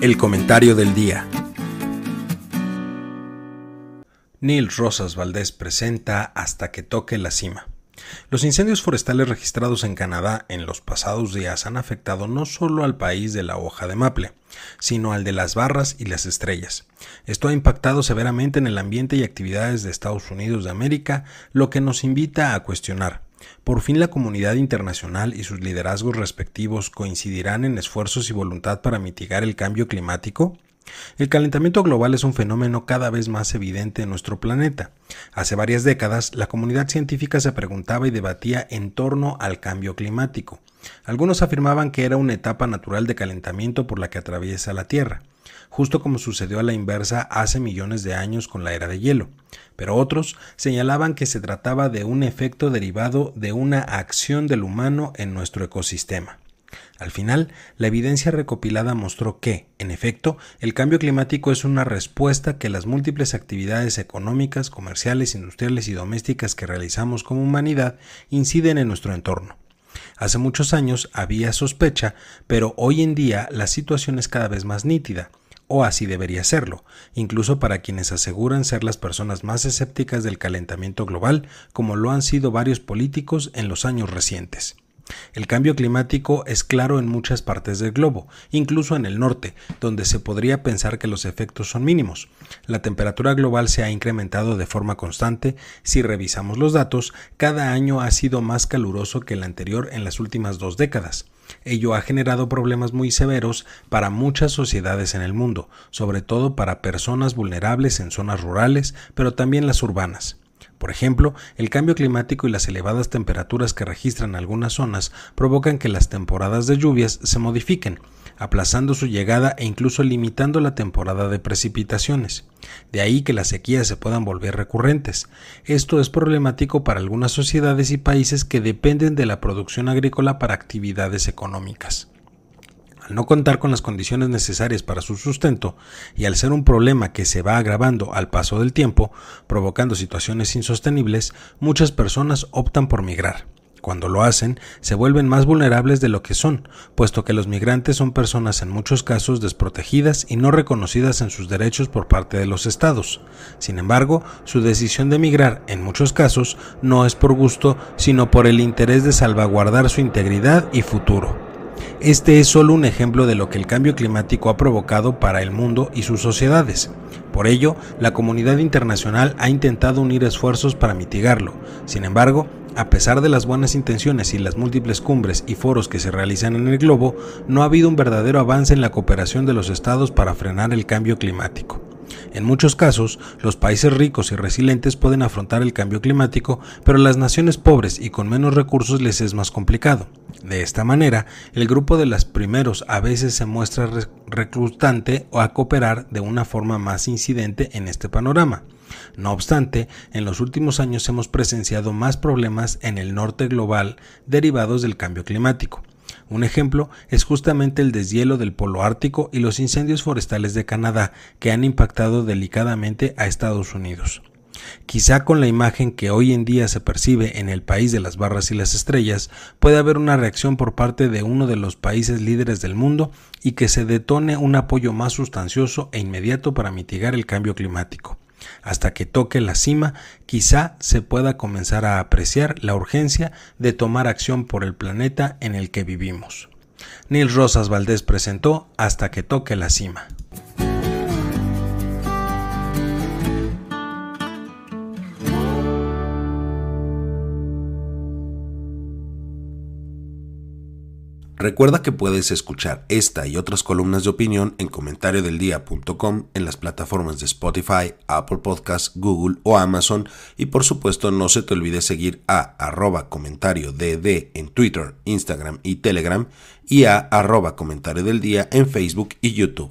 El Comentario del Día. Niels Rosas Valdés presenta Hasta que toque la cima. Los incendios forestales registrados en Canadá en los pasados días han afectado no solo al país de la hoja de maple, sino al de las barras y las estrellas. Esto ha impactado severamente en el ambiente y actividades de Estados Unidos de América, lo que nos invita a cuestionar. Por fin la comunidad internacional y sus liderazgos respectivos coincidirán en esfuerzos y voluntad para mitigar el cambio climático. El calentamiento global es un fenómeno cada vez más evidente en nuestro planeta. Hace varias décadas, la comunidad científica se preguntaba y debatía en torno al cambio climático. Algunos afirmaban que era una etapa natural de calentamiento por la que atraviesa la Tierra, justo como sucedió a la inversa hace millones de años con la era de hielo. Pero otros señalaban que se trataba de un efecto derivado de una acción del humano en nuestro ecosistema. Al final, la evidencia recopilada mostró que, en efecto, el cambio climático es una respuesta que las múltiples actividades económicas, comerciales, industriales y domésticas que realizamos como humanidad inciden en nuestro entorno. Hace muchos años había sospecha, pero hoy en día la situación es cada vez más nítida, o así debería serlo, incluso para quienes aseguran ser las personas más escépticas del calentamiento global, como lo han sido varios políticos en los años recientes. El cambio climático es claro en muchas partes del globo, incluso en el norte, donde se podría pensar que los efectos son mínimos. La temperatura global se ha incrementado de forma constante. Si revisamos los datos, cada año ha sido más caluroso que el anterior en las últimas 2 décadas. Ello ha generado problemas muy severos para muchas sociedades en el mundo, sobre todo para personas vulnerables en zonas rurales, pero también las urbanas. Por ejemplo, el cambio climático y las elevadas temperaturas que registran algunas zonas provocan que las temporadas de lluvias se modifiquen, aplazando su llegada e incluso limitando la temporada de precipitaciones. De ahí que las sequías se puedan volver recurrentes. Esto es problemático para algunas sociedades y países que dependen de la producción agrícola para actividades económicas. Al no contar con las condiciones necesarias para su sustento y al ser un problema que se va agravando al paso del tiempo, provocando situaciones insostenibles, muchas personas optan por migrar. Cuando lo hacen, se vuelven más vulnerables de lo que son, puesto que los migrantes son personas en muchos casos desprotegidas y no reconocidas en sus derechos por parte de los estados. Sin embargo, su decisión de migrar, en muchos casos, no es por gusto, sino por el interés de salvaguardar su integridad y futuro. Este es solo un ejemplo de lo que el cambio climático ha provocado para el mundo y sus sociedades. Por ello, la comunidad internacional ha intentado unir esfuerzos para mitigarlo. Sin embargo, a pesar de las buenas intenciones y las múltiples cumbres y foros que se realizan en el globo, no ha habido un verdadero avance en la cooperación de los estados para frenar el cambio climático. En muchos casos, los países ricos y resilientes pueden afrontar el cambio climático, pero a las naciones pobres y con menos recursos les es más complicado. De esta manera, el grupo de los primeros a veces se muestra reclutante o a cooperar de una forma más incidente en este panorama. No obstante, en los últimos años hemos presenciado más problemas en el norte global derivados del cambio climático. Un ejemplo es justamente el deshielo del polo ártico y los incendios forestales de Canadá, que han impactado delicadamente a Estados Unidos. Quizá con la imagen que hoy en día se percibe en el país de las barras y las estrellas, puede haber una reacción por parte de uno de los países líderes del mundo y que se detone un apoyo más sustancioso e inmediato para mitigar el cambio climático. Hasta que toque la cima, quizá se pueda comenzar a apreciar la urgencia de tomar acción por el planeta en el que vivimos. Niels Rosas Valdés presentó Hasta que toque la cima. Recuerda que puedes escuchar esta y otras columnas de opinión en comentariodeldia.com, en las plataformas de Spotify, Apple Podcasts, Google o Amazon, y por supuesto no se te olvide seguir a @comentariodD en Twitter, Instagram y Telegram, y a @comentariodeldia en Facebook y YouTube.